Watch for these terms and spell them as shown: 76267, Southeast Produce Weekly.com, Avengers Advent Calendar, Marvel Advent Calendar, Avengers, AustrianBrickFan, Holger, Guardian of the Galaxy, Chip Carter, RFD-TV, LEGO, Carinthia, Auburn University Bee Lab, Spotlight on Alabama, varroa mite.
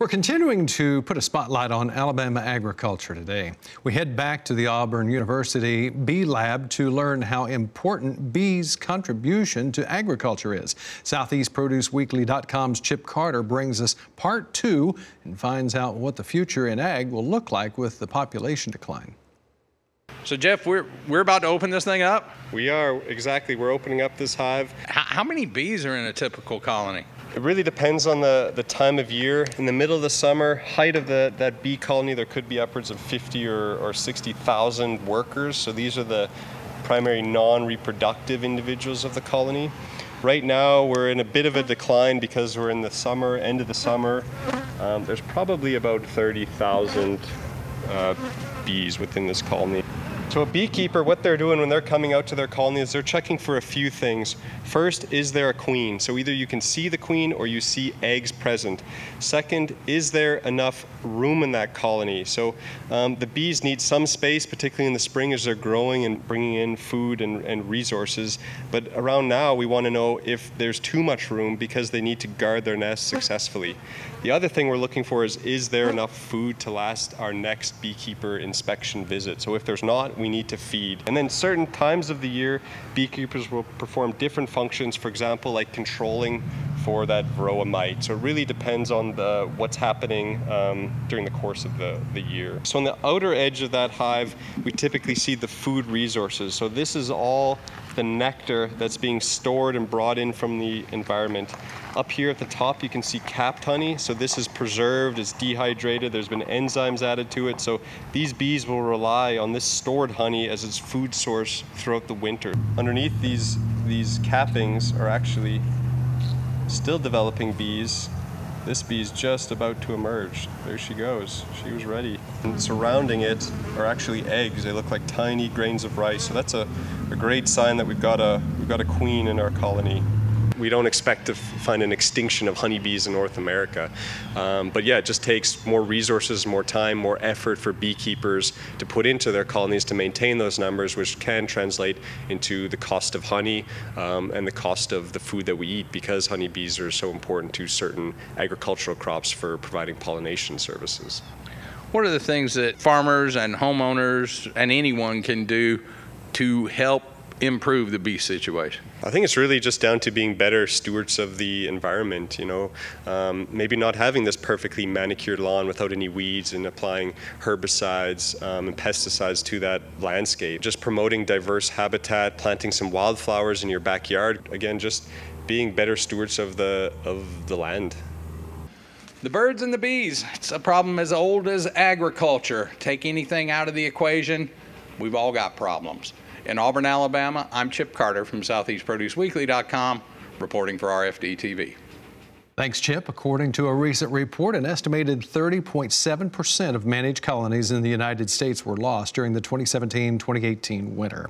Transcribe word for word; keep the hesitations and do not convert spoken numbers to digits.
We're continuing to put a spotlight on Alabama agriculture today. We head back to the Auburn University Bee Lab to learn how important bees' contribution to agriculture is. Southeast Produce Weekly dot com's Chip Carter brings us part two and finds out what the future in ag will look like with the population decline. So Jeff, we're, we're about to open this thing up? We are, exactly. We're opening up this hive. How, how many bees are in a typical colony? It really depends on the, the time of year. In the middle of the summer, height of the, that bee colony, there could be upwards of fifty or, or sixty thousand workers. So these are the primary non-reproductive individuals of the colony. Right now, we're in a bit of a decline because we're in the summer, end of the summer. Um, there's probably about thirty thousand uh, bees within this colony. So a beekeeper, what they're doing when they're coming out to their colony is they're checking for a few things. First, is there a queen? So either you can see the queen or you see eggs present. Second, is there enough room in that colony? So um, the bees need some space, particularly in the spring as they're growing and bringing in food and, and resources. But around now, we want to know if there's too much room because they need to guard their nests successfully. The other thing we're looking for is, is there enough food to last our next beekeeper inspection visit? So if there's not, we need to feed. And then certain times of the year, beekeepers will perform different functions, for example, like controlling for that varroa mite. So it really depends on the, what's happening um, during the course of the, the year. So on the outer edge of that hive, we typically see the food resources. So this is all the nectar that's being stored and brought in from the environment. Up here at the top, you can see capped honey. So this is preserved, it's dehydrated, there's been enzymes added to it. So these bees will rely on this stored honey as its food source throughout the winter. Underneath these, these cappings are actually still developing bees. This bee's just about to emerge. There she goes, she was ready. And surrounding it are actually eggs. They look like tiny grains of rice. So that's a, a great sign that we've got a, we've got a queen in our colony. We don't expect to find an extinction of honeybees in North America. Um, but yeah, it just takes more resources, more time, more effort for beekeepers to put into their colonies to maintain those numbers, which can translate into the cost of honey um, and the cost of the food that we eat, because honeybees are so important to certain agricultural crops for providing pollination services. What are the things that farmers and homeowners and anyone can do to help improve the bee situation? I think it's really just down to being better stewards of the environment, you know. Um, maybe not having this perfectly manicured lawn without any weeds and applying herbicides um, and pesticides to that landscape. Just promoting diverse habitat, planting some wildflowers in your backyard. Again, just being better stewards of the, of the land. The birds and the bees, it's a problem as old as agriculture. Take anything out of the equation, we've all got problems. In Auburn, Alabama, I'm Chip Carter from Southeast Produce Weekly dot com, reporting for R F D T V. Thanks, Chip. According to a recent report, an estimated thirty point seven percent of managed colonies in the United States were lost during the twenty seventeen twenty eighteen winter.